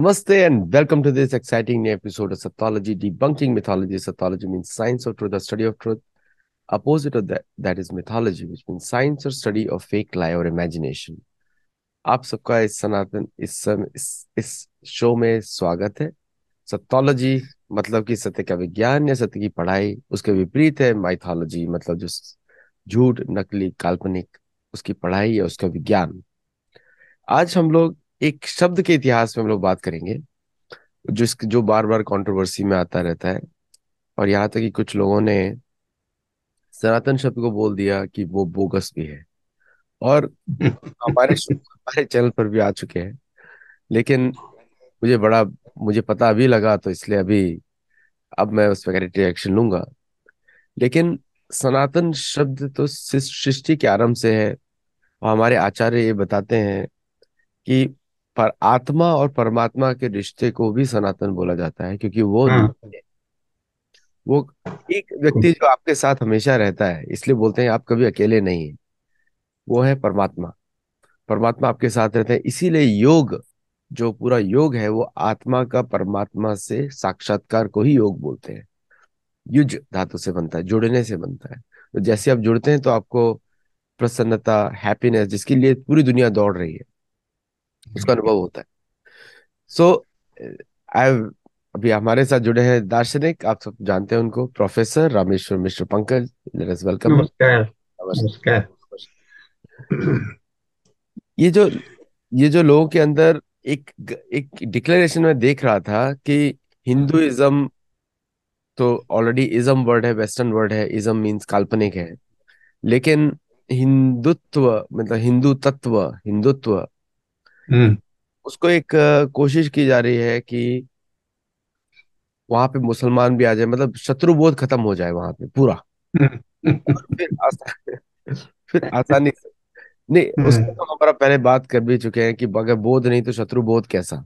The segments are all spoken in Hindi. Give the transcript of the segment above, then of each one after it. Namaste and welcome to this exciting new episode of Sattology, debunking mythology. Sattology means science or truth, the study of truth. Opposite of that is mythology, which means science or study of fake lie or imagination. आप सबका इस सनातन इस शो में स्वागत है। सत्योलॉजी मतलब कि सत्य का विज्ञान या सत्य की पढ़ाई, उसके विपरीत है माइथोलॉजी मतलब जो झूठ, नकली, काल्पनिक, उसकी पढ़ाई या उसका विज्ञान। आज हम लोग एक शब्द के इतिहास में हम लोग बात करेंगे जो बार बार कंट्रोवर्सी में आता रहता है, और यहाँ तक कि कुछ लोगों ने सनातन शब्द को बोल दिया कि वो बोगस भी है, और हमारे चैनल पर भी आ चुके हैं। लेकिन मुझे पता अभी लगा, तो इसलिए अब मैं उस पर रिएक्शन लूंगा। लेकिन सनातन शब्द तो सृष्टि के आरंभ से है, और हमारे आचार्य ये बताते हैं कि पर आत्मा और परमात्मा के रिश्ते को भी सनातन बोला जाता है, क्योंकि वो एक व्यक्ति जो आपके साथ हमेशा रहता है, इसलिए बोलते हैं आप कभी अकेले नहीं है, वो है परमात्मा। परमात्मा आपके साथ रहते हैं, इसीलिए योग जो पूरा योग है वो आत्मा का परमात्मा से साक्षात्कार को ही योग बोलते हैं। युज धातु से बनता है, जुड़ने से बनता है। तो जैसे आप जुड़ते हैं तो आपको प्रसन्नता, हैप्पीनेस, जिसके लिए पूरी दुनिया दौड़ रही है, उसका अनुभव होता है। अभी हमारे साथ जुड़े हैं दार्शनिक, आप सब जानते हैं उनको, प्रोफेसर रामेश्वर मिश्र पंकज। वेलकम। नमस्कार। ये जो लोगों के अंदर एक डिक्लेरेशन में देख रहा था कि हिंदुइज्म तो ऑलरेडी इज्म वर्ड है, वेस्टर्न वर्ड है, इज्म मींस काल्पनिक है, लेकिन हिंदुत्व मतलब हिंदुत्व उसको एक कोशिश की जा रही है कि वहां पे मुसलमान भी आ जाए, मतलब शत्रुबोध खत्म हो जाए वहां पे पूरा। फिर आसानी से नहीं, उसको तो हमारा पहले बात कर भी चुके हैं कि बगैर बोध नहीं तो शत्रु बोध कैसा।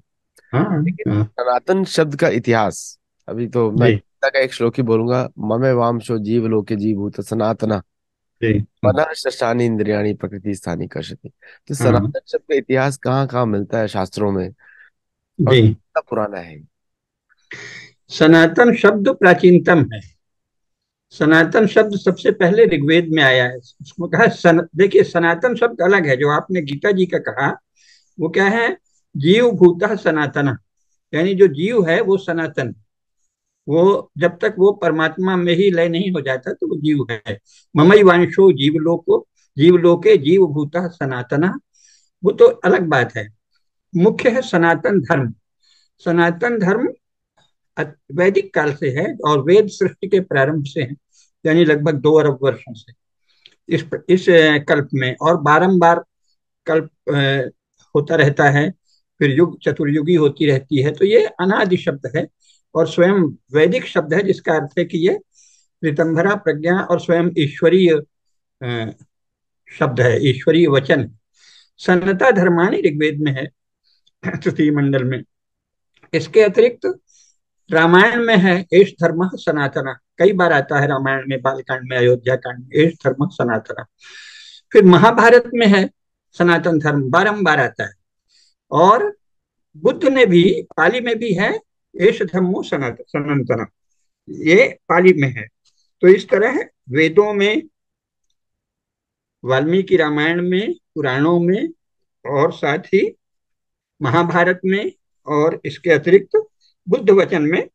लेकिन सनातन शब्द का इतिहास, अभी तो मैं का एक श्लोक ही बोलूंगा, ममे वामशो जीव लोके जीवभूत सनातना मन शशानी इंद्रियाणी प्रकृति स्थानी कर्षति। तो सनातन शब्द का इतिहास कहाँ कहाँ मिलता है शास्त्रों में, कितना पुराना है सनातन शब्द? प्राचीनतम है सनातन शब्द, सबसे पहले ऋग्वेद में आया है। उसको कहा देखिए, सनातन शब्द अलग है। जो आपने गीता जी का कहा वो क्या है? जीव भूता सनातन, यानी जो जीव है वो सनातन, वो जब तक वो परमात्मा में ही लय नहीं हो जाता तो वो जीव है। ममई वांशो जीवलोको जीवलोके जीव भूता सनातन, वो तो अलग बात है। मुख्य है सनातन धर्म। सनातन धर्म वैदिक काल से है और वेद सृष्टि के प्रारंभ से है, यानी लगभग 2 अरब वर्षों से इस कल्प में, और बारंबार कल्प होता रहता है, फिर युग चतुर्युगी होती रहती है। तो ये अनादि शब्द है और स्वयं वैदिक शब्द है, जिसका अर्थ है कि ये ऋतंभरा प्रज्ञा और स्वयं ईश्वरीय शब्द है, ईश्वरीय वचन। सनातन धर्मानी ऋग्वेद में है, तृतीय मंडल में। इसके अतिरिक्त रामायण में है एष धर्म सनातना, कई बार आता है रामायण में, बालकांड में, अयोध्या कांड में, एष धर्म सनातना। फिर महाभारत में है सनातन धर्म, बारंबार आता है। और बुद्ध ने भी, पाली में भी है एष धर्मो सनातना, ये पाली में है। तो इस तरह वेदों में, वाल्मीकि रामायण में, पुराणों में, और साथ ही महाभारत में, और इसके अतिरिक्त बुद्ध वचन में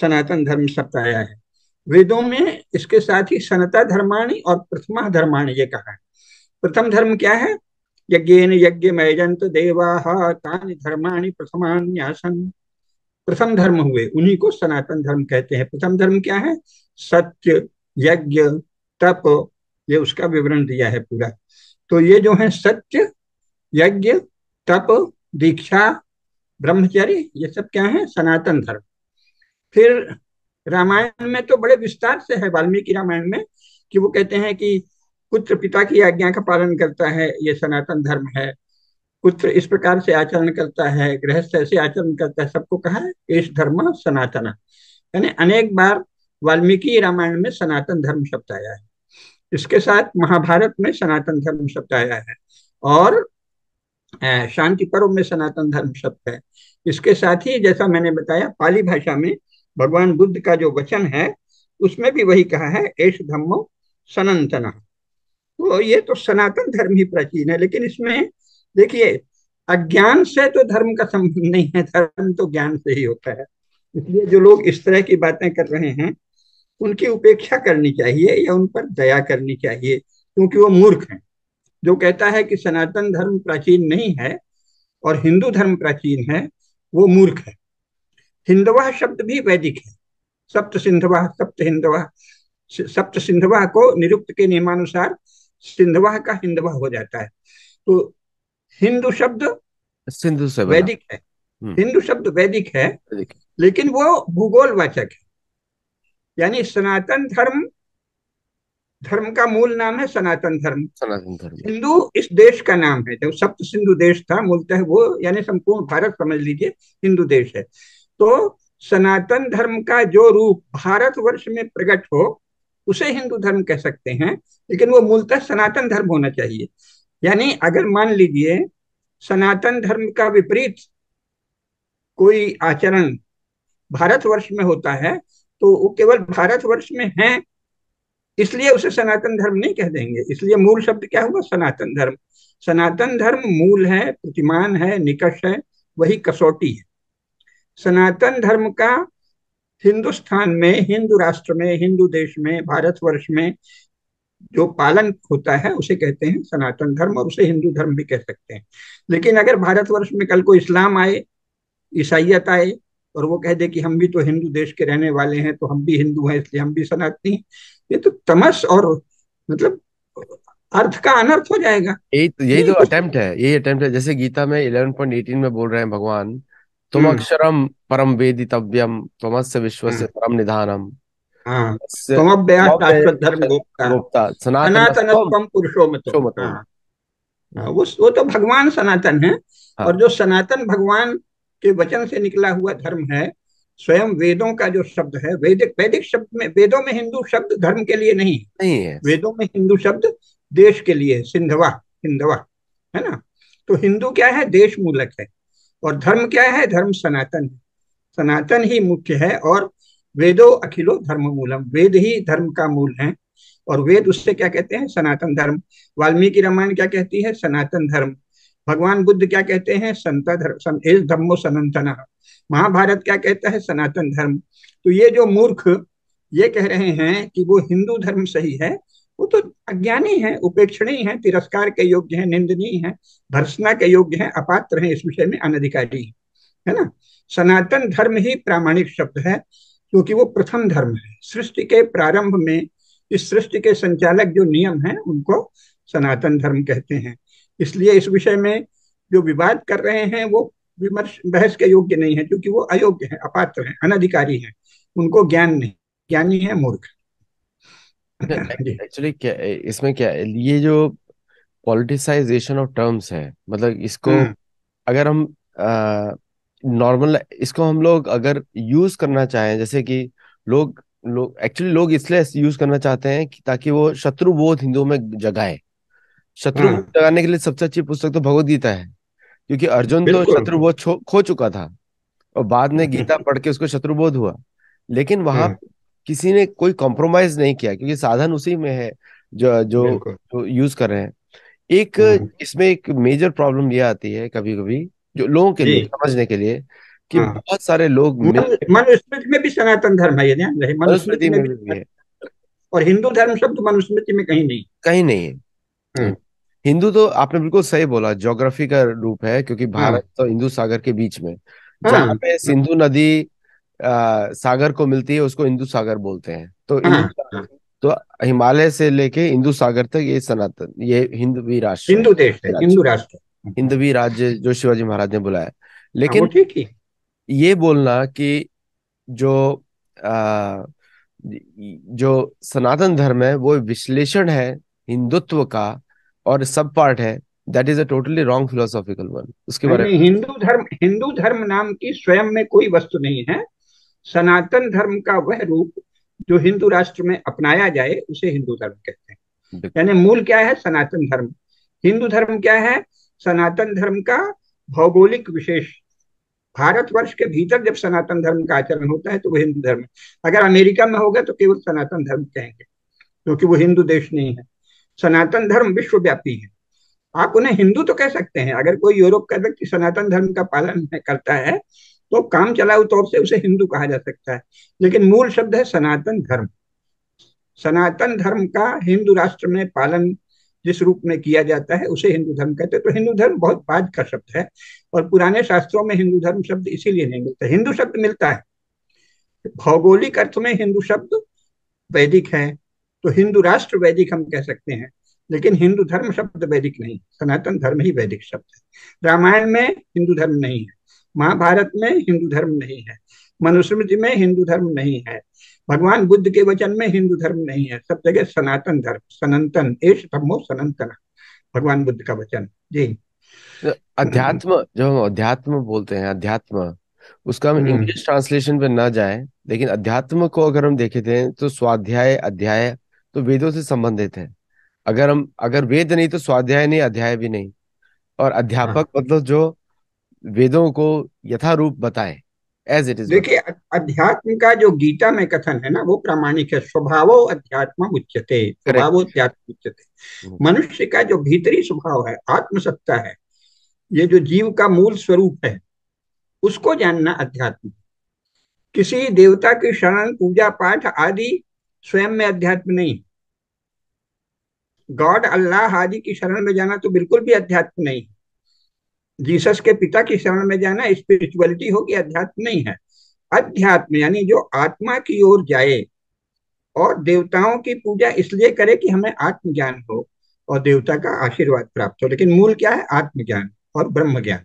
सनातन धर्म शब्द आया है। वेदों में इसके साथ ही सनातन धर्माणी और प्रथमा धर्माणी ये कहा है। प्रथम धर्म क्या है? यज्ञेन यज्ञमयजन्त देवाः तानि धर्माणि प्रथमान्यासन्, प्रथम धर्म हुए, उन्हीं को सनातन धर्म कहते हैं। प्रथम धर्म क्या है? सत्य, यज्ञ, तप, ये उसका विवरण दिया है पूरा। तो ये जो है सत्य, यज्ञ, तप, दीक्षा, ब्रह्मचर्य, ये सब क्या है? सनातन धर्म। फिर रामायण में तो बड़े विस्तार से है, वाल्मीकि रामायण में, कि वो कहते हैं कि पुत्र पिता की आज्ञा का पालन करता है, ये सनातन धर्म है। पुत्र इस प्रकार से आचरण करता है, गृहस्थ ऐसे आचरण करता है, सबको कहा है एष धर्म सनातना। यानी अनेक बार वाल्मीकि रामायण में सनातन धर्म शब्द आया है। इसके साथ महाभारत में सनातन धर्म शब्द आया है, और शांति पर्व में सनातन धर्म शब्द है। इसके साथ ही जैसा मैंने बताया पाली भाषा में भगवान बुद्ध का जो वचन है उसमें भी वही कहा है, एष धम्मो सनातनः। तो ये तो सनातन धर्म ही प्राचीन है, लेकिन इसमें देखिए अज्ञान से तो धर्म का संबंध नहीं है, धर्म तो ज्ञान से ही होता है। इसलिए जो लोग इस तरह की बातें कर रहे हैं उनकी उपेक्षा करनी चाहिए या उन पर दया करनी चाहिए, क्योंकि वो मूर्ख हैं। जो कहता है कि सनातन धर्म प्राचीन नहीं है और हिंदू धर्म प्राचीन है, वो मूर्ख है। हिंदवा शब्द भी वैदिक है, सप्त सिंधवा को निरुक्त के नियमानुसार सिंधवा का हिंदवा हो जाता है। तो हिंदू शब्द सिंधु से वैदिक है, हिंदू शब्द वैदिक है, लेकिन वो भूगोलवाचक है। यानी सनातन धर्म, धर्म का मूल नाम है सनातन धर्म, हिंदू इस देश का नाम है। जब सप्त सिंधु देश था मूलतः वो, यानी संपूर्ण भारत समझ लीजिए हिंदू देश है। तो सनातन धर्म का जो रूप भारतवर्ष में प्रकट हो उसे हिंदू धर्म कह सकते हैं, लेकिन वो मूलतः सनातन धर्म होना चाहिए। यानी अगर मान लीजिए सनातन धर्म का विपरीत कोई आचरण भारतवर्ष में होता है तो वो केवल भारतवर्ष में है, इसलिए उसे सनातन धर्म नहीं कह देंगे। इसलिए मूल शब्द क्या हुआ, सनातन धर्म। सनातन धर्म मूल है, प्रतिमान है, निकष है, वही कसौटी है। सनातन धर्म का हिंदुस्तान में, हिंदू राष्ट्र में, हिंदू देश में, भारतवर्ष में जो पालन होता है उसे कहते हैं सनातन धर्म, और उसे हिंदू धर्म भी कह सकते हैं। लेकिन अगर भारतवर्ष में कल को इस्लाम आए, ईसाइयत आए और वो कह दे कि हम भी तो हिंदू देश के रहने वाले हैं, तो हम भी हिंदू हैं इसलिए हम भी सनातनी, ये तो तमस और मतलब अर्थ का अनर्थ हो जाएगा। यही तो अटेम्प्ट है, यही अटेम्प्ट है। जैसे गीता में 11.18 में बोल रहे हैं भगवान, तुम अक्षरम परम वेदितव्यम त्वमस्य विश्वस्य परम निधानम। हाँ, वो तो भगवान सनातन है। और जो सनातन भगवान के वचन से निकला हुआ धर्म है, स्वयं वेदों का जो शब्द है, वैदिक, वैदिक शब्द में, वेदों में हिंदू शब्द धर्म के लिए नहीं है, वेदों में हिंदू शब्द देश के लिए है, सिंधवा, हिंदवा है ना। तो हिंदू क्या है, देश मूलक है, और धर्म क्या है, धर्म सनातन है, सनातन ही मुख्य है। और वेदो अखिलो धर्म मूलम, वेद ही धर्म का मूल है और वेद उससे क्या कहते हैं, सनातन धर्म। वाल्मीकि रामायण क्या कहती है, सनातन धर्म। भगवान बुद्ध क्या कहते हैं, संता धर्म, एष धम्मो सनातनः। महाभारत क्या कहता है, सनातन धर्म। तो ये जो मूर्ख ये कह रहे हैं कि वो हिंदू धर्म सही है, वो तो अज्ञानी है, उपेक्षणीय है, तिरस्कार के योग्य है, निंदनीय है, भर्त्सना के योग्य है, अपात्र है, इस विषय में अनधिकारी है ना। सनातन धर्म ही प्रामाणिक शब्द है, क्योंकि वो प्रथम धर्म है। सृष्टि के प्रारंभ में इस सृष्टि के संचालक जो नियम है उनको सनातन धर्म कहते हैं। इसलिए इस विषय में जो विवाद कर रहे हैं वो विमर्श, बहस के योग्य नहीं है, क्योंकि वो अयोग्य है, अपात्र है, अनधिकारी है, उनको ज्ञान नहीं, ज्ञानी है मूर्ख। एक्चुअली क्या इसमें क्या है, ये जो पॉलिटिसाइजेशन ऑफ टर्म्स है, मतलब इसको अगर हम नॉर्मल, इसको हम लोग अगर यूज करना चाहें, जैसे कि लोग एक्चुअली लोग इसलिए यूज करना चाहते हैं कि ताकि वो शत्रु बोध हिंदुओं में जगाए। शत्रु जगाने के लिए सबसे अच्छी पुस्तक तो भगवद गीता है, क्योंकि अर्जुन तो शत्रुबोध खो चुका था और बाद में गीता पढ़ के उसको शत्रुबोध हुआ, लेकिन वहां किसी ने कोई कॉम्प्रोमाइज नहीं किया, क्योंकि साधन उसी में है जो यूज कर रहे हैं। एक इसमें एक मेजर प्रॉब्लम ये आती है कभी कभी जो लोगों के लिए, समझने के लिए कि बहुत सारे लोग, मनुस्मृति में भी सनातन धर्म है, ये ध्यान रहे, मनुस्मृति में भी है, और हिंदू धर्म शब्द मनुस्मृति में कहीं नहीं है। हिंदू तो आपने बिल्कुल सही बोला, ज्योग्राफी का रूप है, क्योंकि भारत तो हिंदू सागर के बीच में, जहाँ पे सिंधु नदी सागर को मिलती है उसको हिंदू सागर बोलते हैं। तो हिमालय से लेके हिंदू सागर तक ये सनातन, ये हिंदवी राष्ट्र, हिंदू देश है, हिंदू राष्ट्र, हिंदवी राज्य जो शिवाजी महाराज ने बुलाया। लेकिन ये बोलना कि जो सनातन धर्म है वो विश्लेषण है हिंदुत्व का और सब पार्ट है, that is a totally wrong philosophical one. उसके बारे में हिंदू धर्म नाम की स्वयं में कोई वस्तु नहीं है। सनातन धर्म का वह रूप जो हिंदू राष्ट्र में अपनाया जाए उसे हिंदू धर्म कहते हैं। यानी मूल क्या है, सनातन धर्म। हिंदू धर्म क्या है, सनातन धर्म का भौगोलिक विशेष, भारतवर्ष के भीतर जब सनातन धर्म का आचरण होता है तो वो हिंदू धर्म है। अगर अमेरिका में होगा तो केवल सनातन धर्म कहेंगे, क्योंकि वो हिंदू देश नहीं है। सनातन धर्म विश्वव्यापी है, आप उन्हें हिंदू तो कह सकते हैं। अगर कोई यूरोप का व्यक्ति सनातन धर्म का पालन करता है तो काम चलाऊ तौर से उसे हिंदू कहा जा सकता है, लेकिन मूल शब्द है सनातन धर्म। सनातन धर्म का हिंदू राष्ट्र में पालन जिस रूप में किया जाता है उसे हिंदू धर्म कहते हैं। तो हिंदू धर्म बहुत बाद का शब्द है और पुराने शास्त्रों में हिंदू धर्म शब्द इसीलिए नहीं मिलता। हिंदू शब्द मिलता है भौगोलिक अर्थ में, हिंदू शब्द वैदिक है तो हिंदू राष्ट्र वैदिक हम कह सकते हैं, लेकिन हिंदू धर्म शब्द वैदिक नहीं, सनातन धर्म ही वैदिक शब्द है। रामायण में हिंदू धर्म नहीं है, महाभारत में हिंदू धर्म नहीं है, मनुस्मृति में हिंदू धर्म नहीं है, भगवान बुद्ध के वचन में हिंदू धर्म नहीं है। सब जगह सनातन धर्म, सनातन एष धम्मो सनातनः, भगवान बुद्ध का वचन। जी, अध्यात्म, जब हम अध्यात्म बोलते हैं, अध्यात्म उसका हम इंग्लिश ट्रांसलेशन पे ना जाए, लेकिन अध्यात्म को अगर हम देखे थे तो स्वाध्याय अध्याय तो वेदों से संबंधित है। अगर वेद नहीं तो स्वाध्याय नहीं, अध्याय भी नहीं। और अध्यापक मतलब जो वेदों को यथारूप बताए, एज इट इज। देखिए, अध्यात्म का जो गीता में कथन है ना वो प्रामाणिक है। स्वभावो अध्यात्मम उच्यते, स्वभावो अध्यात्मम उच्यते। मनुष्य का जो भीतरी स्वभाव है, आत्मसत्ता है, ये जो जीव का मूल स्वरूप है उसको जानना अध्यात्म। किसी देवता की शरण, पूजा पाठ आदि स्वयं में अध्यात्म नहीं। गॉड अल्लाह आदि की शरण में जाना तो बिल्कुल भी अध्यात्म नहीं। जीसस के पिता की शरण में जाना स्पिरिचुअलिटी होगी, अध्यात्म नहीं है। अध्यात्म यानी जो आत्मा की ओर जाए और देवताओं की पूजा इसलिए करे कि हमें आत्मज्ञान हो और देवता का आशीर्वाद प्राप्त हो, लेकिन मूल क्या है? आत्मज्ञान और ब्रह्म ज्ञान।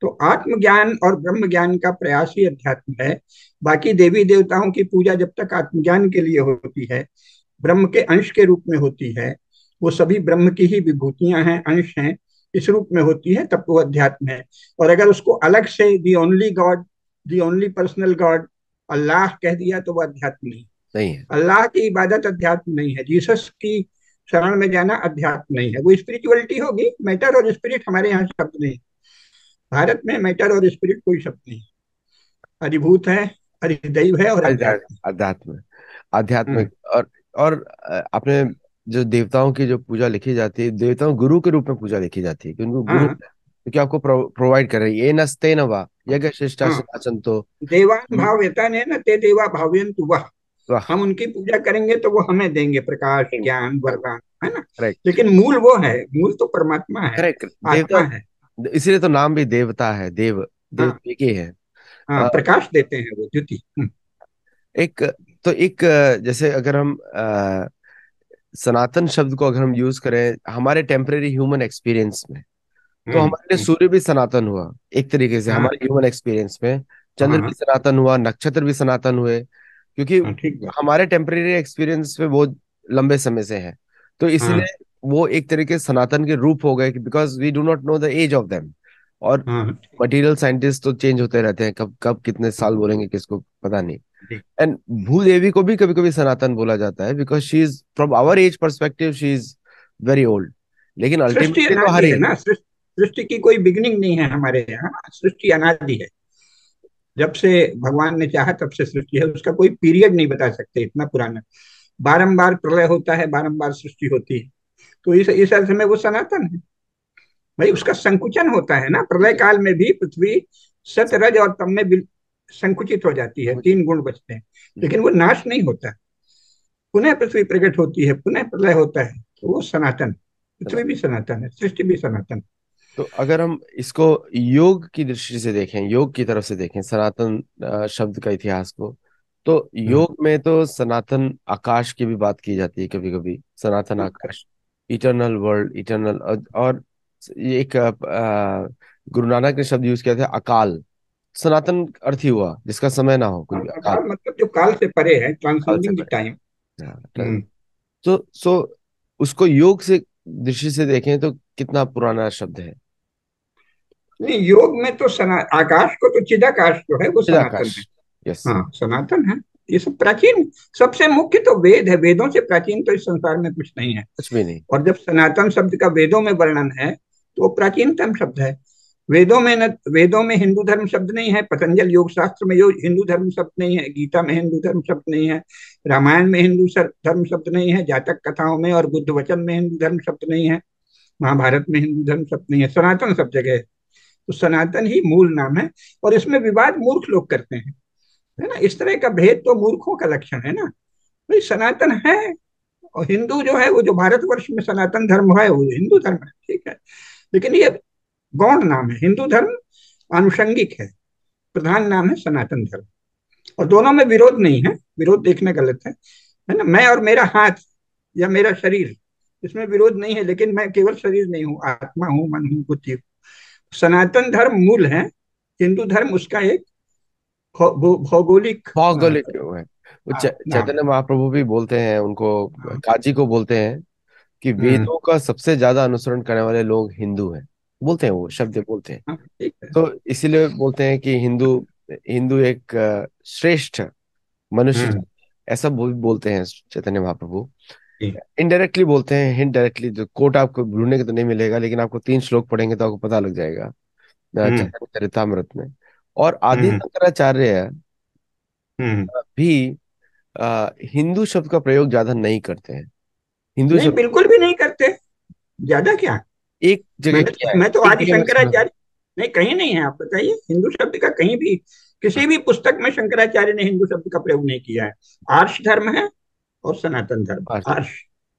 तो आत्मज्ञान और ब्रह्म ज्ञान का प्रयास ही अध्यात्म है। बाकी देवी देवताओं की पूजा जब तक आत्मज्ञान के लिए होती है, ब्रह्म के अंश के रूप में होती है, वो सभी ब्रह्म की ही विभूतियां हैं, अंश हैं, इस रूप में होती है, तब वो अध्यात्म है। और अगर उसको अलग से the only God, the only personal God, Allah कह दिया तो वो अध्यात्म नहीं है। अल्लाह की इबादत अध्यात्म नहीं है। जीसस की शरण में जाना अध्यात्म नहीं है, वो स्पिरिचुअलिटी होगी। मैटर और स्पिरिट हमारे यहाँ शब्द नहीं, भारत में मैटर और स्पिरिट कोई शब्द नहीं। अधिभूत है, अधिदैव है और अध्यात्म, आध्यात्मिक। और अपने जो देवताओं की जो पूजा लिखी जाती है, देवताओं गुरु के रूप में पूजा लिखी जाती है कि उनको गुरु क्योंकि आपको प्रोवाइड कर रही है। ये नस्ते नवा यज्ञ श्रेष्ठा सनाचंतो देवान भावयता ने न ते देवा भावयंतु वह, हम उनकी पूजा करेंगे तो वो हमें देंगे प्रकाश, ज्ञान, वरदान, है ना। लेकिन मूल वो है, मूल तो परमात्मा है, करेक्ट, देवता है। इसीलिए तो नाम भी देवता है, देव देवते के है, प्रकाश देते हैं वो, द्युति। एक जैसे अगर हम सनातन शब्द को अगर हम यूज करें हमारे टेम्परेरी ह्यूमन एक्सपीरियंस में, तो हमारे लिए सूर्य भी सनातन हुआ एक तरीके से, हमारे ह्यूमन एक्सपीरियंस में चंद्र भी सनातन हुआ, नक्षत्र भी सनातन हुए, क्योंकि हमारे टेम्परेरी एक्सपीरियंस में बहुत लंबे समय से है, तो इसलिए वो एक तरीके से सनातन के रूप हो गए, because we do not know the age of them. और मटीरियल साइंटिस्ट तो चेंज होते रहते हैं, कब कब कितने साल बोलेंगे किसको पता नहीं। एंड भूदेवी को भी कभी कभी सनातन बोला जाता है, because she is from our age perspective she is very old, लेकिन अल्टीमेटली तो हर है ना। सृष्टि की कोई बिगिनिंग नहीं है हमारे यहाँ, सृष्टि अनादि है। जब से भगवान ने चाहा तब से सृष्टि है, उसका कोई पीरियड नहीं बता सकते, इतना पुराना। बारंबार प्रलय होता है, बारंबार सृष्टि होती है, तो इस अर्थ में वो सनातन है। भाई उसका संकुचन होता है ना, प्रलय काल में भी पृथ्वी सत, रज और तम में संकुचित हो जाती है, तीन गुण बचते हैं, लेकिन वो नाश नहीं होता। पुनः पृथ्वी प्रकट होती है, पुनः प्रलय होता है, तो वो सनातन, पृथ्वी भी सनातन है, सृष्टि भी सनातन। तो अगर हम इसको योग की दृष्टि से देखें, योग की तरफ से देखें सनातन शब्द का इतिहास को, तो योग में तो सनातन आकाश की भी बात की जाती है कभी कभी, सनातन आकाश, इटर्नल वर्ल्ड, इटर्नल। और एक गुरु नानक ने शब्द यूज किया था अकाल, सनातन अर्थी हुआ जिसका समय ना हो कोई, मतलब जो काल से परे है, ट्रांसेंडिंग टाइम। तो सो उसको योग से दृष्टि से देखें तो कितना पुराना शब्द है। नहीं, योग में तो आकाश को तो चिदाकाश जो है वो सनातन है। यस, हाँ, सनातन है। ये सब प्राचीन, सबसे मुख्य तो वेद है, वेदों से प्राचीन तो इस संसार में कुछ नहीं है, कुछ भी नहीं। और जब सनातन शब्द का वेदों में वर्णन है तो वो प्राचीनतम शब्द है। वेदों में हिंदू धर्म शब्द नहीं है, पतंजल योग शास्त्र में हिंदू धर्म शब्द नहीं है, गीता में हिंदू धर्म शब्द नहीं है, रामायण में हिंदू धर्म शब्द नहीं है, जातक कथाओं में और बुद्ध वचन में हिंदू धर्म शब्द नहीं है, महाभारत में हिंदू धर्म शब्द नहीं है। सनातन सब जगह है, तो सनातन ही मूल नाम है। और इसमें विवाद मूर्ख लोग करते हैं, है ना। इस तरह का भेद तो मूर्खों का लक्षण है ना। भाई सनातन है और हिंदू जो है वो जो भारतवर्ष में सनातन धर्म है वो हिंदू धर्म है, ठीक है, लेकिन ये गौण नाम है। हिंदू धर्म आनुषंगिक है, प्रधान नाम है सनातन धर्म। और दोनों में विरोध नहीं है, विरोध देखना गलत है ना। मैं और मेरा हाथ या मेरा शरीर, इसमें विरोध नहीं है, लेकिन मैं केवल शरीर नहीं हूँ, आत्मा हूँ, मन हूँ, बुद्धि हूँ। सनातन धर्म मूल है, हिंदू धर्म उसका एक भौगोलिक है। चैतन्य महाप्रभु भी बोलते हैं, उनको काजी को बोलते हैं कि वेदों का सबसे ज्यादा अनुसरण करने वाले लोग हिंदू हैं, बोलते हैं, वो शब्द बोलते हैं। तो इसीलिए बोलते हैं कि हिंदू एक श्रेष्ठ मनुष्य, ऐसा बोलते हैं चैतन्य महाप्रभु। इनडायरेक्टली बोलते हैं, इनडायरेक्टली। जो कोट आपको ढूंढने के तो नहीं मिलेगा, लेकिन आपको 3 श्लोक पढ़ेंगे तो आपको पता लग जाएगा चरितामृत में। और आदि शंकराचार्य भी हिंदू शब्द का प्रयोग ज्यादा नहीं करते हैं। हिंदू शब्द बिल्कुल भी नहीं करते, ज्यादा क्या एक जगह मैं तो आदि शंकराचार्य नहीं, कहीं नहीं है। आप बताइए, हिंदू शब्द का कहीं भी किसी भी पुस्तक में शंकराचार्य ने हिंदू शब्द का प्रयोग नहीं किया है। आर्ष धर्म है और सनातन धर्म, आर्ष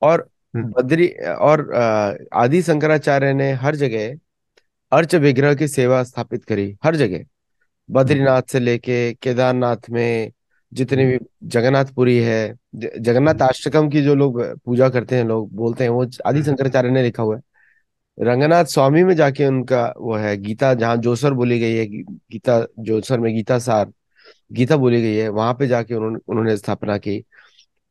और बद्री। और आदि शंकराचार्य ने हर जगह अर्च विग्रह की सेवा स्थापित करी, हर जगह, बद्रीनाथ से लेके केदारनाथ में जितने भी, जगन्नाथपुरी है, जगन्नाथ आश्रम की जो लोग पूजा करते हैं, लोग बोलते हैं, वो आदि शंकराचार्य ने लिखा हुआ है। रंगनाथ स्वामी में जाके उनका वो है गीता, जहाँ जोसर बोली गई है, गीता जोसर में गीता सार गीता बोली गई है, वहां पे जाके उन्होंने स्थापना की।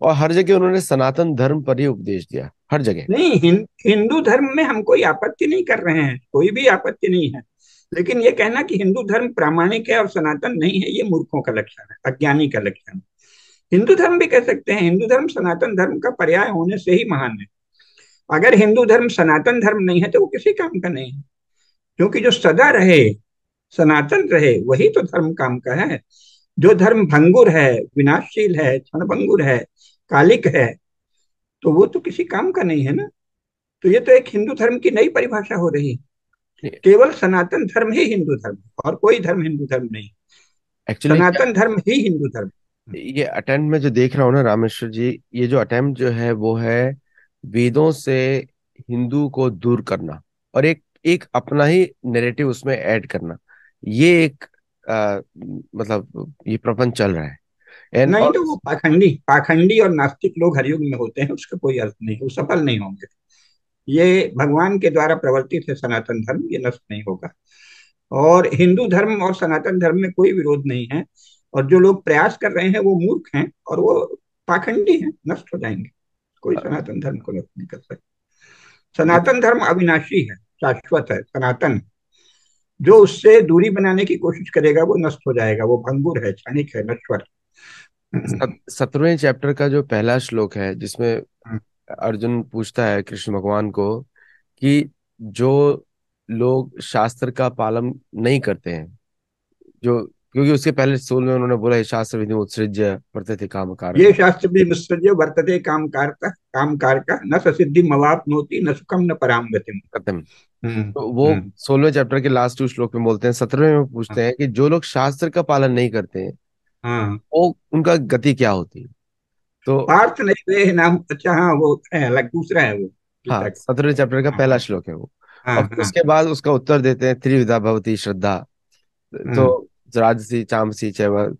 और हर जगह उन्होंने सनातन धर्म पर ही उपदेश दिया, हर जगह। नहीं, हिंदू धर्म में हम कोई आपत्ति नहीं कर रहे हैं, कोई भी आपत्ति नहीं है, लेकिन ये कहना कि हिंदू धर्म प्रामाणिक है और सनातन नहीं है, ये मूर्खों का लक्षण है, अज्ञानी का लक्षण है। हिंदू धर्म भी कह सकते हैं, हिंदू धर्म सनातन धर्म का पर्याय होने से ही महान है। अगर हिंदू धर्म सनातन धर्म नहीं है तो वो किसी काम का नहीं है, क्योंकि जो सदा रहे, सनातन रहे, वही तो धर्म काम का है। जो धर्म भंगुर है, विनाशशील है, क्षणभंगुर है, कालिक है, तो वो तो किसी काम का नहीं है ना। तो ये तो एक हिंदू धर्म की नई परिभाषा हो रही है। केवल सनातन धर्म ही हिंदू धर्म, और कोई धर्म हिंदू धर्म नहीं। एक्चुअली सनातन धर्म ही हिंदू धर्म। ये अटेम्प्ट में जो देख रहा हूँ ना रामेश्वर जी, ये जो अटेम्प्ट जो है वो है वेदों से हिंदू को दूर करना और एक अपना ही नैरेटिव उसमें ऐड करना। ये एक मतलब ये प्रपंच चल रहा है। नहीं और... तो वो पाखंडी और नास्तिक लोग हरयुग में होते हैं, उसका कोई अर्थ नहीं, वो सफल नहीं होंगे। ये भगवान के द्वारा प्रवर्तित है सनातन धर्म, ये नष्ट नहीं होगा। और हिंदू धर्म और सनातन धर्म में कोई विरोध नहीं है, और जो लोग प्रयास कर रहे हैं वो मूर्ख हैं और वो पाखंडी हैं, नष्ट हो जाएंगे। कोई सनातन धर्म को नष्ट नहीं कर सकता। सनातन धर्म अविनाशी है, शाश्वत है। सनातन जो उससे दूरी बनाने की कोशिश करेगा वो नष्ट हो जाएगा, वो भंगुर है, क्षणिक है, नश्वर। 17वें चैप्टर का जो पहला श्लोक है जिसमें अर्जुन पूछता है कृष्ण भगवान को कि जो लोग शास्त्र का पालन नहीं करते हैं, जो, क्योंकि उसके पहले 16 में उन्होंने बोला शास्त्र विधि उत्सृज्य वर्तते कामकार, ये शास्त्र भी उत्सृज्य वर्तते कामकार का न सिद्धि मवापनोति न सुखम न पराम गतिम। तो वो 16वें चैप्टर के लास्ट 2 श्लोक में बोलते हैं। 17वें में पूछते हैं कि जो लोग शास्त्र का पालन नहीं करते हैं वो उनका गति क्या होती है। तो पार्थ नहीं वे नाम, अच्छा हाँ वो है अलग, दूसरा है वो, हाँ, 17वें चैप्टर का पहला श्लोक है वो। अब उसके बाद उसका उत्तर देते हैं, त्रिविधा भवती श्रद्धा, तो राजसी चामसी चैव, तो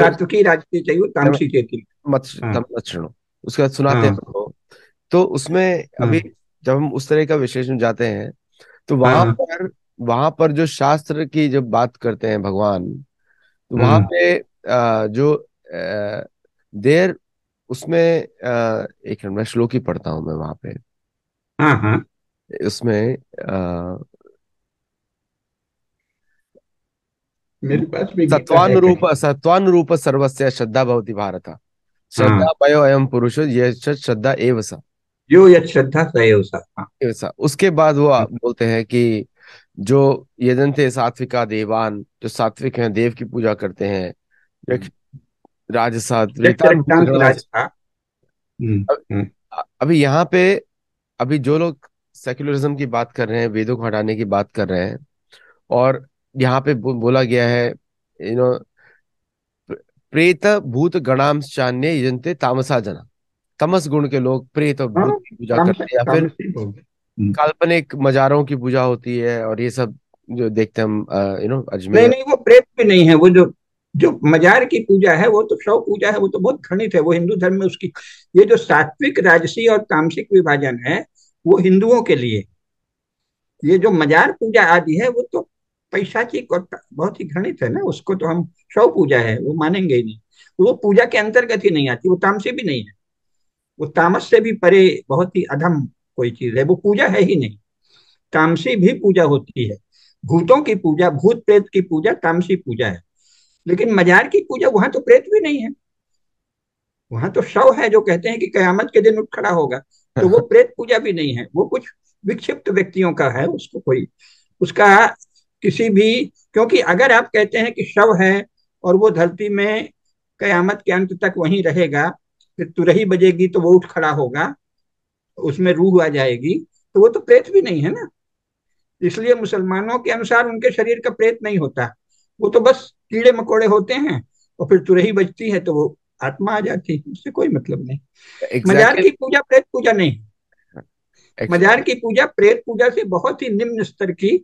सात्विकी राजसी चैव तामसी चेति मत तमश्रणो, उसका सुनाते हैं। तो उसमें अभी जब हम उस तरह का विश्लेषण जाते हैं तो वहां पर जो शास्त्र की जब बात करते हैं भगवान, तो वहां पे जो उसमें एक मैं श्लोक ही पढ़ता हूं मैं वहां पे, उसमें मेरे पास सत्वानुरूप सर्वस्य श्रद्धा भवति भारत, श्रद्धा पयो अयम पुरुषो ये श्रद्धा एव सा, उसके बाद वो बोलते हैं कि जो यजंते सात्विका देवान, जो सात्विक हैं देव की पूजा करते हैं, राजसा। अभी यहाँ पे अभी जो लोग सेक्युलरिज्म की बात कर रहे हैं, वेदों को हटाने की बात कर रहे हैं, और यहाँ पे बोला गया है प्रेत भूत गणांशान्य यजंते तामसा जना, तमस गुण के लोग प्रेत और भूत की पूजा करते हैं, या फिर काल्पनिक मजारों की पूजा होती है, और ये सब जो देखते हम अजमेर। नहीं नहीं, वो प्रेत भी नहीं है, वो जो मजार की पूजा है वो तो शव पूजा है, वो तो बहुत घृणित है, वो हिंदू धर्म में उसकी, ये जो सात्विक राजसी और तामसिक विभाजन है वो हिंदुओं के लिए, ये जो मजार पूजा आदि है वो तो पैशाचिक और बहुत ही घृणित है ना, उसको तो हम शव पूजा है वो मानेंगे ही नहीं, वो पूजा के अंतर्गत ही नहीं आती, वो तामसी भी नहीं है, वो तामस से भी परे बहुत ही अधम कोई चीज है, वो पूजा है ही नहीं। तामसी भी पूजा होती है, भूतों की पूजा, भूत प्रेत की पूजा तामसी पूजा है, लेकिन मजार की पूजा वहां तो प्रेत भी नहीं है, वहां तो शव है जो कहते हैं कि कयामत के दिन उठ खड़ा होगा, तो वो प्रेत पूजा भी नहीं है, वो कुछ विक्षिप्त व्यक्तियों का है, उसको कोई उसका किसी भी, क्योंकि अगर आप कहते हैं कि शव है और वो धरती में कयामत के अंत तक वहीं रहेगा, फिर तुरही बजेगी तो वो उठ खड़ा होगा, उसमें रूह आ जाएगी, तो वो तो प्रेत भी नहीं है ना, इसलिए मुसलमानों के अनुसार उनके शरीर का प्रेत नहीं होता, वो तो बस कीड़े मकोड़े होते हैं और फिर तुरही बजती है तो वो आत्मा आ जाती है, उससे कोई मतलब नहीं। exactly. मजार की पूजा प्रेत पूजा नहीं। exactly. मजार की पूजा प्रेत पूजा से बहुत ही निम्न स्तर की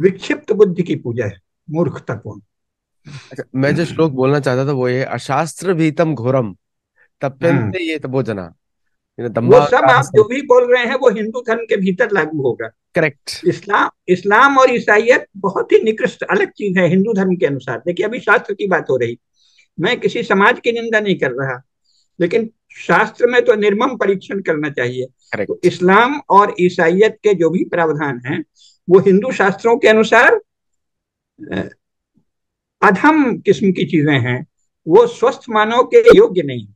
विक्षिप्त बुद्धि की पूजा है, मूर्खतापूर्ण। अच्छा, मैं जो श्लोक बोलना चाहता था वो ये, अशास्त्र भीतम घोरम तप्यन्ते ये तपो जना, वो सब आप जो भी बोल रहे हैं वो हिंदू धर्म के भीतर लागू होगा। करेक्ट। इस्लाम और ईसाईयत बहुत ही निकृष्ट अलग चीज है हिंदू धर्म के अनुसार। देखिए, अभी शास्त्र की बात हो रही, मैं किसी समाज की निंदा नहीं कर रहा, लेकिन शास्त्र में तो निर्मम परीक्षण करना चाहिए। तो इस्लाम और ईसाईयत के जो भी प्रावधान हैं वो हिंदू शास्त्रों के अनुसार अधम किस्म की चीजें हैं, वो स्वस्थ मानव के योग्य नहीं,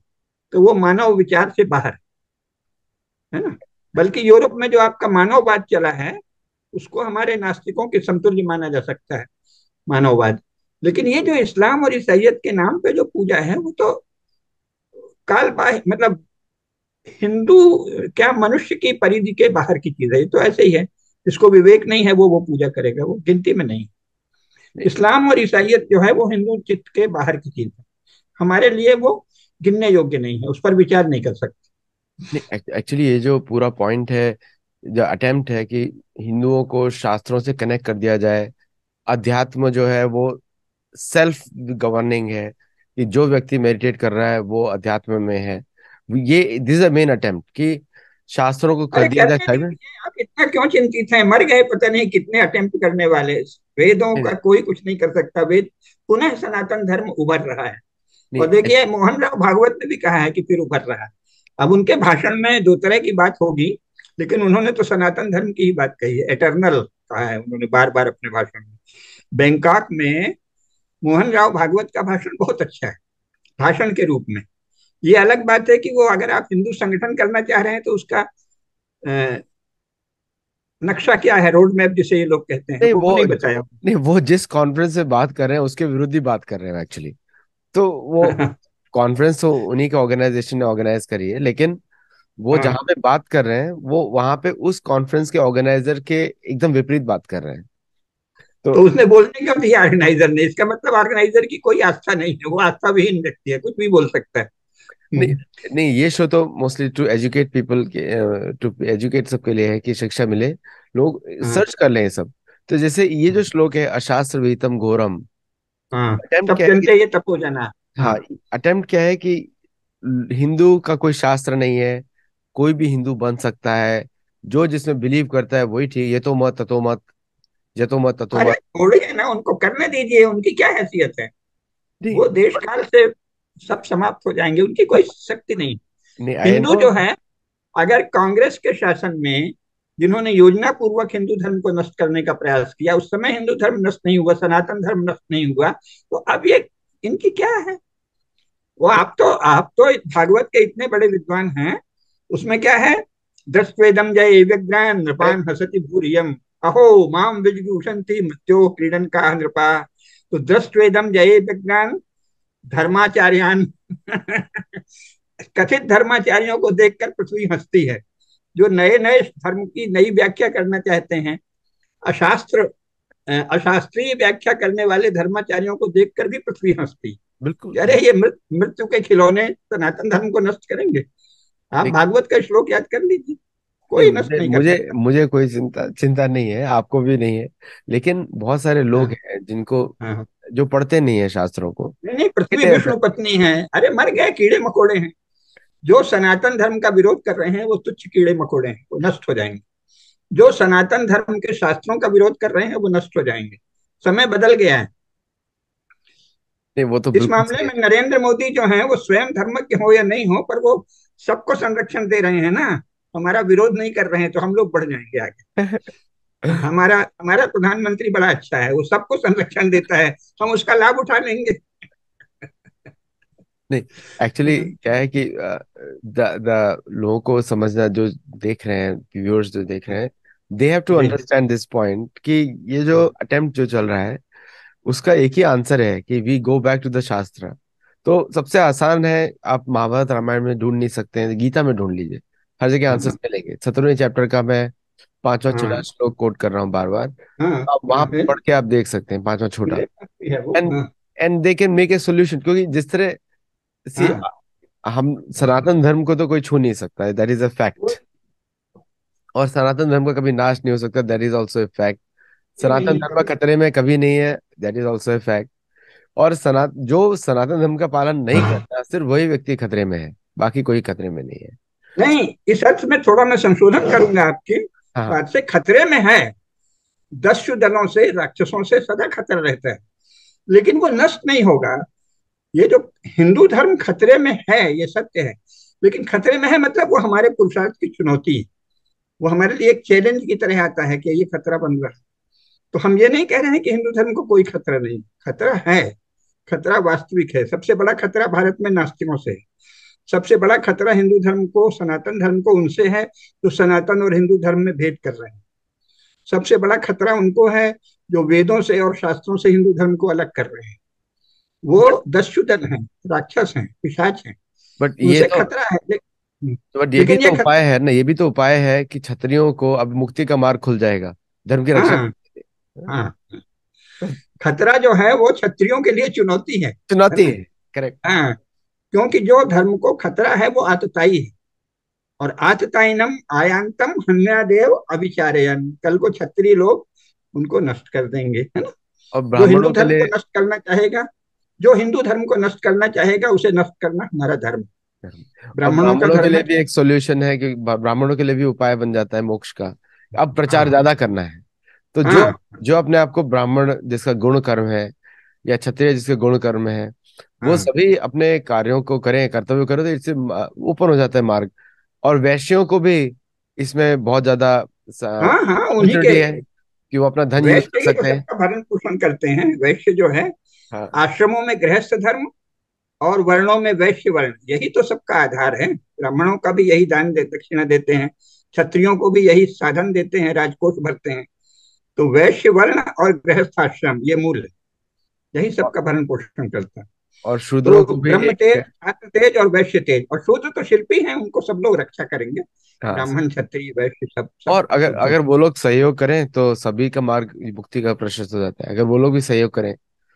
तो वो मानव विचार से बाहर है ना। बल्कि यूरोप में जो आपका मानववाद चला है उसको हमारे नास्तिकों के समतुल्य माना जा सकता है, मानववाद। लेकिन ये जो इस्लाम और ईसाईयत के नाम पे जो पूजा है वो तो काल बाह्य, मतलब हिंदू क्या मनुष्य की परिधि के बाहर की चीज है, ये तो ऐसे ही है, इसको विवेक नहीं है वो पूजा करेगा, वो गिनती में नहीं। इस्लाम और ईसाईयत जो है वो हिंदू चित्त के बाहर की चीज है, हमारे लिए वो गिनने योग्य नहीं है, उस पर विचार नहीं कर सकते। एक्चुअली ये जो पूरा पॉइंट है, जो अटेम्प्ट है कि हिंदुओं को शास्त्रों से कनेक्ट कर दिया जाए, अध्यात्म जो है वो सेल्फ गवर्निंग है, कि जो व्यक्ति मेडिटेट कर रहा है वो अध्यात्म में है, ये this is a main attempt कि शास्त्रों को कर दिया जाए। आप इतना क्यों चिंतित हैं, मर गए पता नहीं कितने अटेम्प्ट करने वाले, वेदों का कोई कुछ नहीं कर सकता, वेद पुनः सनातन धर्म उभर रहा है। और देखिए, मोहन राव भागवत ने भी कहा है कि फिर उभर रहा है। अब उनके भाषण में दो तरह की बात होगी, लेकिन उन्होंने तो सनातन धर्म की ही बात कही है, एटर्नल कहा है उन्होंने बार बार अपने भाषण में। बैंकॉक में मोहन राव भागवत का भाषण बहुत अच्छा है भाषण के रूप में। ये अलग बात है कि वो, अगर आप हिंदू संगठन करना चाह रहे हैं तो उसका नक्शा क्या है, रोड मैप जिसे ये लोग कहते हैं, वो नहीं बताया। नहीं, वो जिस कॉन्फ्रेंस से बात कर रहे हैं उसके विरुद्ध ही बात कर रहे हैं एक्चुअली, तो वो कॉन्फ्रेंस तो उन्हीं के ऑर्गेनाइजेशन ने ऑर्गेनाइज करी है, लेकिन वो जहां पे बात कर रहे हैं वो वहां पे उस कॉन्फ्रेंस के ऑर्गेनाइजर के एकदम विपरीत बात कर रहे हैं। तो उसने बोलने क्या दिया ऑर्गेनाइजर ने, इसका मतलब ऑर्गेनाइजर की कोई आस्था नहीं है, वो आस्था विहीन व्यक्ति है, कुछ भी बोल सकता है। नहीं, ये शो तो mostly to educate people, to educate सबके लिए है कि शिक्षा मिले, लोग सर्च कर लें सब। तो जैसे ये जो श्लोक है, अशास्त्र विहितम घोरम, ये तप हो जाना। हाँ, अटेम्प्ट क्या है कि हिंदू का कोई शास्त्र नहीं है, कोई भी हिंदू बन सकता है, जो जिसमें बिलीव करता है वही ठीक। ये तो मत ततो मत, ये तो मत ततो मत, छोड़िए ना, उनको करने दीजिए, उनकी क्या हैसियत है, वो देश काल से सब समाप्त हो जाएंगे, उनकी कोई शक्ति नहीं। हिंदू जो है, अगर कांग्रेस के शासन में जिन्होंने योजना पूर्वक हिंदू धर्म को नष्ट करने का प्रयास किया, उस समय हिंदू धर्म नष्ट नहीं हुआ, सनातन धर्म नष्ट नहीं हुआ, तो अब ये इनकी क्या है। वो आप तो भागवत के इतने बड़े विद्वान हैं, उसमें क्या है, दृष्टवेदम जय नृपान हसति भूरियम अहो माम विजिगुषंति मृत्यो क्रीडन का नृपा तो दृष्टवेदम जये विज्ञान धर्माचार्यान कथित धर्माचार्यों को देखकर पृथ्वी हंसती है। जो नए नए धर्म की नई व्याख्या करना चाहते हैं, अशास्त्र अशास्त्रीय व्याख्या करने वाले धर्माचार्यों को देखकर भी पृथ्वी हंसती। बिल्कुल, अरे ये मृत्यु के खिलौने सनातन धर्म को नष्ट करेंगे। आप भागवत का श्लोक याद कर लीजिए, कोई नष्ट नहीं करता। मुझे कोई चिंता नहीं है, आपको भी नहीं है, लेकिन बहुत सारे लोग हैं जिनको जो पढ़ते नहीं है शास्त्रों को। नहीं, पृथ्वी विष्णु पत्नी है, अरे मर गए, कीड़े मकोड़े हैं। जो सनातन धर्म का विरोध कर रहे हैं वो तुच्छ कीड़े मकोड़े हैं, वो नष्ट हो जाएंगे। जो सनातन धर्म के शास्त्रों का विरोध कर रहे हैं वो नष्ट हो जाएंगे। समय बदल गया है। नहीं, वो तो इस मामले में नरेंद्र मोदी जो हैं वो स्वयं धर्मज्ञ हो या नहीं हो, पर वो सबको संरक्षण दे रहे हैं ना। हमारा विरोध नहीं कर रहे हैं तो हम लोग बढ़ जाएंगे आगे। हमारा प्रधानमंत्री बड़ा अच्छा है, वो सबको संरक्षण देता है, हम उसका लाभ उठा लेंगे। नहीं, एक्चुअली क्या है कि लोगों को समझना, जो देख रहे हैं व्यूअर्स, जो देख रहे हैं, they have to understand this point कि ये जो अटेम्प्ट जो चल रहा है उसका एक ही आंसर है कि we go back to the shastra. तो सबसे आसान है, आप महाभारत रामायण में ढूंढ नहीं सकते हैं, गीता में ढूंढ लीजिए, हर जगह आंसर मिलेंगे। 17वें चैप्टर का मैं 5वां छोटा श्लोक कोट कर रहा हूँ बार बार, आप वहां पे पढ़ के आप देख सकते हैं 5वां छोटा, and they can make a solution. क्योंकि जिस तरह हम सनातन धर्म को तो कोई छू नहीं सकता है, दैट इज अ फैक्ट, और सनातन धर्म का कभी नाश नहीं हो सकता, that is also a fact. सनातन धर्म खतरे में कभी नहीं है, that is also a fact. और जो सनातन धर्म का पालन नहीं करता, सिर्फ वही व्यक्ति खतरे में है, बाकी कोई खतरे में नहीं है। नहीं, इस अर्थ में थोड़ा मैं संशोधन करूंगा आपकी बात से। खतरे में है, दस्यु दलों से, राक्षसों से सदा खतरा रहता है, लेकिन वो नष्ट नहीं होगा। ये जो हिंदू धर्म खतरे में है ये सत्य है, लेकिन खतरे में है मतलब वो हमारे पुरुषार्थ की चुनौती है, वो हमारे लिए एक चैलेंज की तरह आता है कि ये खतरा बन रहा है। तो हम ये नहीं कह रहे हैं कि हिंदू धर्म को कोई खतरा नहीं, खतरा है, खतरा वास्तविक है। सबसे बड़ा खतरा भारत में नास्तिकों से है, सबसे बड़ा खतरा हिंदू धर्म को, सनातन धर्म को उनसे है जो सनातन और हिंदू धर्म में भेद कर रहे हैं। सबसे बड़ा खतरा उनको है जो वेदों से और शास्त्रों से हिंदू धर्म को अलग कर रहे हैं। वो दस्युदल हैं, राक्षस हैं, पिशाच हैं। बट ये तो खतरा है, लेकिन ये तो उपाय है ना, ये भी तो उपाय है कि क्षत्रियों को अब मुक्ति का मार्ग खुल जाएगा, धर्म की रक्षा। हाँ, खतरा जो है वो क्षत्रियों के लिए चुनौती है, करेक्ट। हाँ, क्योंकि जो धर्म को खतरा है वो आतताई है, और आतताइनम आयांतम हन्यादेव अभिचारयन, कल को क्षत्रिय लोग उनको नष्ट कर देंगे, है ना। और ब्राह्मणों को नष्ट करना चाहेगा, जो हिंदू धर्म को नष्ट करना चाहेगा उसे नष्ट करना हमारा धर्म। ब्राह्मणों के लिए भी एक सॉल्यूशन है कि ब्राह्मणों के लिए भी उपाय बन जाता है मोक्ष का। अब प्रचार ज्यादा करना है तो जो अपने आप को ब्राह्मण जिसका गुण कर्म है, या क्षत्रिय जिसके गुण कर्म है, वो सभी अपने कार्यों को करें, कर्तव्य करें, तो इससे ऊपर हो जाता है मार्ग। और वैश्यों को भी इसमें बहुत ज्यादा है कि वो अपना धन यूज कर सकते हैं, भरण पोषण करते हैं। वैश्य जो है आश्रमों में गृहस्थ धर्म और वर्णों में वैश्य वर्ण, यही तो सबका आधार है। ब्राह्मणों का भी यही दान दक्षिणा देते हैं, क्षत्रियों को भी यही साधन देते हैं, राजकोष भरते हैं। तो वैश्य वर्ण और गृहस्थ आश्रम ये मूल है, यही सबका भरण पोषण करता है। और शूद्रों को ब्रह्म तेज, आत्म तेज और वैश्य तेज। और शूद्र तो शिल्पी हैं, उनको सब लोग रक्षा करेंगे, ब्राह्मण क्षत्रिय वैश्य सब। और अगर वो लोग सहयोग करें तो सभी का मार्ग मुक्ति का प्रशस्त हो जाता है। अगर वो लोग भी सहयोग करें,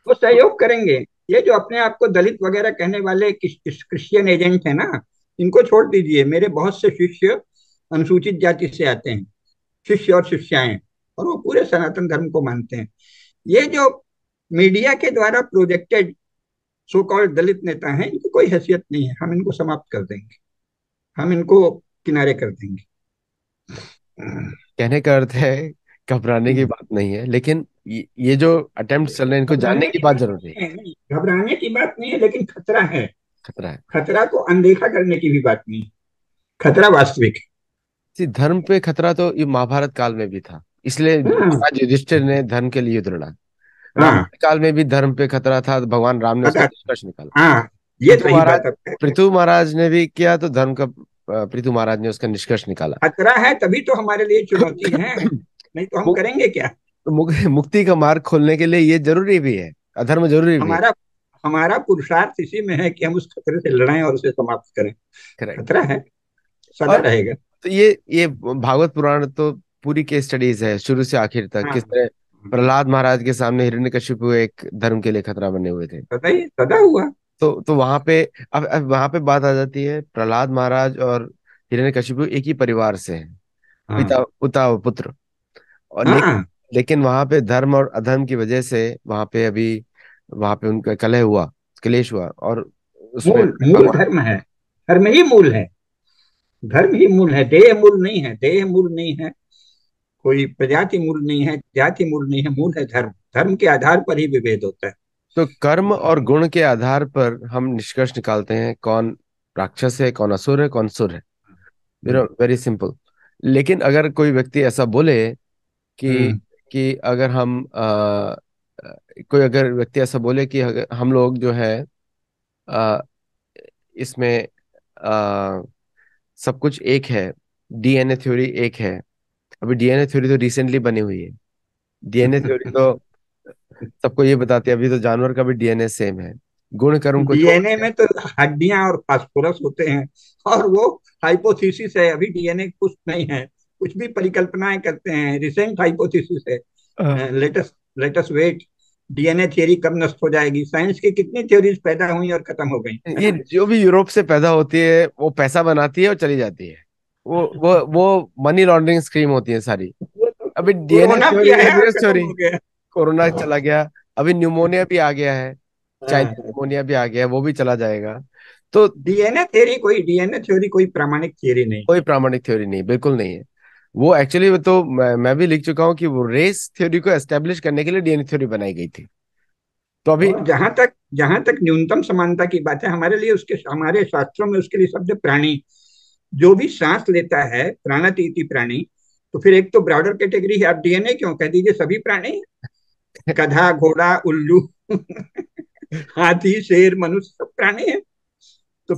वो सहयोग करेंगे। ये जो अपने आप को दलित वगैरह कहने वाले क्रिश्चियन एजेंट है ना, इनको छोड़ दीजिए। मेरे बहुत से शिष्य अनुसूचित जाति से आते हैं, शिष्य और शिष्याएं, और वो पूरे सनातन धर्म को मानते हैं। ये जो मीडिया के द्वारा प्रोजेक्टेड सो कॉल्ड दलित नेता हैं, इनकी कोई हैसियत नहीं है। हम इनको समाप्त कर देंगे, हम इनको किनारे कर देंगे। कहने का अर्थ है घबराने की बात नहीं है, लेकिन ये जो अटेम्प्ट चल रहे हैं इनको जानने की बात जरूरी है। घबराने की बात नहीं है, लेकिन खतरा है, खतरा है। खतरा को अनदेखा करने की भी बात नहीं, खतरा वास्तविक है। धर्म पे खतरा तो ये महाभारत काल में भी था, इसलिए युधिष्ठिर ने धर्म के लिए युद्ध लड़ा। काल में भी धर्म पे खतरा था, भगवान राम ने उसका निष्कर्ष निकाला। ये पृथु महाराज ने भी किया, तो धर्म का पृथु महाराज ने उसका निष्कर्ष निकाला। खतरा है तभी तो हमारे लिए चुनौती है। नहीं तो हम करेंगे क्या? मुक्ति का मार्ग खोलने के लिए ये जरूरी भी है, अधर्म जरूरी भी। हमारा पुरुषार्थ इसी में है कि हम उस खतरे से लड़ाएं और उसे समाप्त करें। खतरा है, सदा रहेगा। तो ये भागवत पुराण तो पूरी केस स्टडीज है शुरू से आखिर तक। हाँ। किस तरह प्रहलाद महाराज के सामने हिरण्यकश्यप एक धर्म के लिए खतरा बने हुए थे, सदा हुआ। तो वहां पे अब वहां पे बात आ जाती है, प्रहलाद महाराज और हिरण्यकश्यप एक ही परिवार से है, पिता उता पुत्र। और लेकिन वहां पे धर्म और अधर्म की वजह से वहां पे उनका कलह हुआ, क्लेश हुआ। और मूल धर्म ही मूल है, देह मूल नहीं है, कोई प्रजाति मूल नहीं है, जाति मूल नहीं है, मूल है धर्म। धर्म के आधार पर ही विभेद होता है। तो कर्म और गुण के आधार पर हम निष्कर्ष निकालते हैं कौन राक्षस है, कौन असुर है, कौन सुर है। Very simple. लेकिन अगर कोई व्यक्ति ऐसा बोले कि अगर हम अगर हम लोग जो है इसमें सब कुछ एक है, डीएनए थ्योरी एक है। अभी डीएनए थ्योरी तो रिसेंटली बनी हुई है। डीएनए थ्योरी तो सबको ये बताती है, अभी तो जानवर का भी डीएनए सेम है। गुण कर्म को डीएनए में तो हड्डियां और फास्फोरस होते हैं, और वो हाइपोथेसिस है। अभी डीएनए कुछ नहीं है, कुछ भी परिकल्पनाएं करते हैं। रिसेंट हाइपोथेसिस है, लेटेस्ट वेट। डीएनए थ्योरी कब नष्ट हो जाएगी? साइंस की कितनी थ्योरीज पैदा हुई और खत्म हो गई। ये जो भी यूरोप से पैदा होती है वो पैसा बनाती है और चली जाती है। वो मनी लॉन्ड्रिंग स्कीम होती है सारी। अभी डीएनए थ्योरी, कोरोना चला गया, अभी न्यूमोनिया भी आ गया है, चाइनीज न्यूमोनिया भी आ गया है, वो भी चला जाएगा। तो डीएनए थ्योरी कोई प्रामाणिक थ्योरी नहीं, बिल्कुल नहीं है वो। एक्चुअली तो मैं भी लिख चुका हूँ कि वो रेस थ्योरी को एस्टेब्लिश करने के लिए डीएनए थ्योरी बनाई गई थी। तो अभी जहां तक न्यूनतम समानता की बात है, हमारे लिए हमारे शास्त्रों में उसके लिए शब्द प्राणी, जो भी सांस लेता है, प्राणातीति प्राणी। तो फिर एक तो ब्रॉडर कैटेगरी है, आप डीएनए क्यों कह दीजिए? सभी प्राणी, गधा, घोड़ा, उल्लू, हाथी, शेर, मनुष्य, सब प्राणी है। तो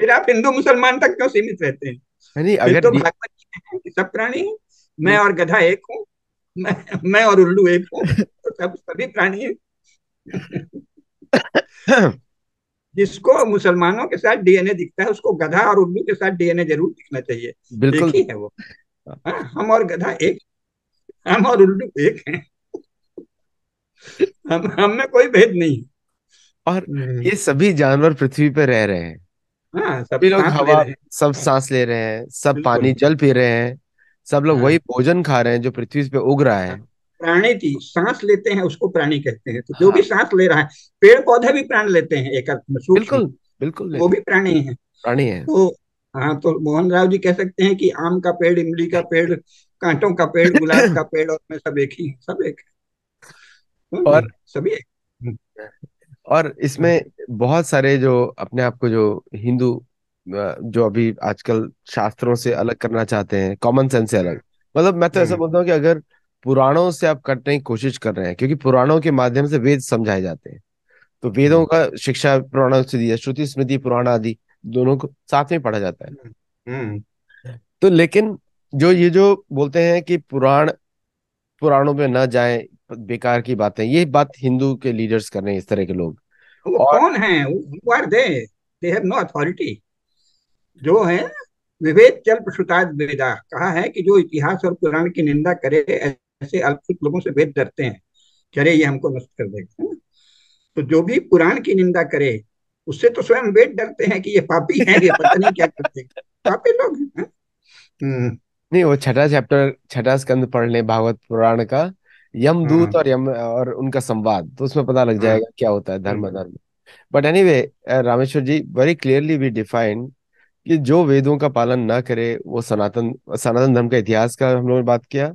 फिर आप हिंदू मुसलमान तक क्यों सीमित रहते हैं? नहीं, अगर तो भागवत जी में सब प्राणी है। मैं और गधा एक हूँ, मैं और उल्लू एक हूँ, तो सभी प्राणी है। जिसको मुसलमानों के साथ डीएनए दिखता है, उसको गधा और उल्लू के साथ डीएनए जरूर दिखना चाहिए। बिल्कुल है वो। हम और गधा एक, हम और उल्लू एक हैं। हम में कोई भेद नहीं। और ये सभी जानवर पृथ्वी पे रह रहे हैं। सभी लोग हवा, सब सांस ले रहे हैं, सब पानी जल पी रहे हैं, सब लोग वही भोजन खा रहे हैं जो पृथ्वी पे उग रहा है। प्राणी थी, सांस लेते हैं उसको प्राणी कहते हैं। तो जो भी सांस ले रहा है, पेड़ पौधे भी प्राण लेते हैं एक अर्थ में। बिल्कुल बिल्कुल, वो भी प्राणी है। तो मोहन राव जी कह सकते हैं कि आम का पेड़, इमली का पेड़, कांटों का पेड़, गुलाब का पेड़, और सब एक है। और सभी एक। और इसमें बहुत सारे जो अपने आप को जो हिंदू जो अभी आजकल शास्त्रों से अलग करना चाहते हैं, कॉमन सेंस से अलग, मतलब मैं तो ऐसा बोलता हूँ कि अगर पुराणों से आप कटने की कोशिश कर रहे हैं, क्योंकि पुराणों के माध्यम से वेद समझाए जाते हैं, तो वेदों का शिक्षा पुराणों से दिया, श्रुति स्मृति पुराण आदि दोनों को साथ में पढ़ा जाता है। तो लेकिन ये जो बोलते हैं कि पुराणों पे न जाए, बेकार की बातें, ये बात हिंदू के लीडर्स कर रहे हैं, इस तरह के लोग। वो कौन है? Who are they? They have no authority। जो है विवेक चल प्रसुताद वेदा, कहा है कि जो इतिहास और पुराण की निंदा करे, ऐसे अल्पसुत लोगों से वेद डरते हैं, करे ये हमको नष्ट कर देगा। तो जो भी पुराण की निंदा करे, उससे तो स्वयं वेद डरते हैं कि ये पापी है, ये पता नहीं क्या करते, पापी लोग हैं। नहीं, वो छठा चैप्टर, छठा स्कंद पढ़ ले भागवत पुराण का, यमदूत और उनका संवाद, तो उसमें पता लग जाएगा क्या होता है धर्म अधर्म। But anyway, Rameshwar ji very clearly we defined कि जो वेदों का पालन ना करे वो सनातन धर्म का इतिहास का हम लोगों ने बात किया,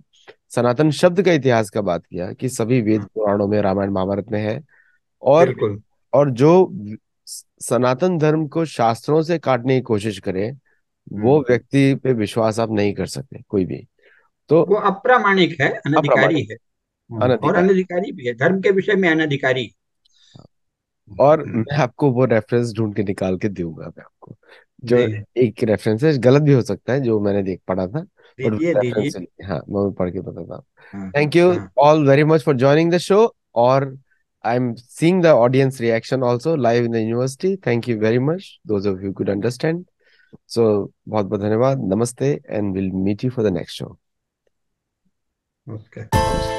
सनातन शब्द का इतिहास का बात किया कि सभी वेद पुराणों में, रामायण महाभारत में है। और जो सनातन धर्म को शास्त्रों से काटने की कोशिश करे, वो व्यक्ति पे विश्वास आप नहीं कर सकते कोई भी। तो वो अप्रामाणिक है, अनधिकारी है, और अनधिकारी भी है, धर्म के विषय में अनधिकारी। और मैं आपको वो रेफरेंस ढूंढ के निकाल के दूंगा, मैं आपको जो एक रेफरेंस है, गलत भी हो सकता है, जो मैंने पढ़ा था दीजिए। हाँ मैं पढ़ के बताता हूँ। Thank you all very much for joining the show, और I am seeing the audience reaction also live in the university. Thank you very much those of you could understand. So बहुत बहुत धन्यवाद, नमस्ते, and will meet you for the next show. Okay.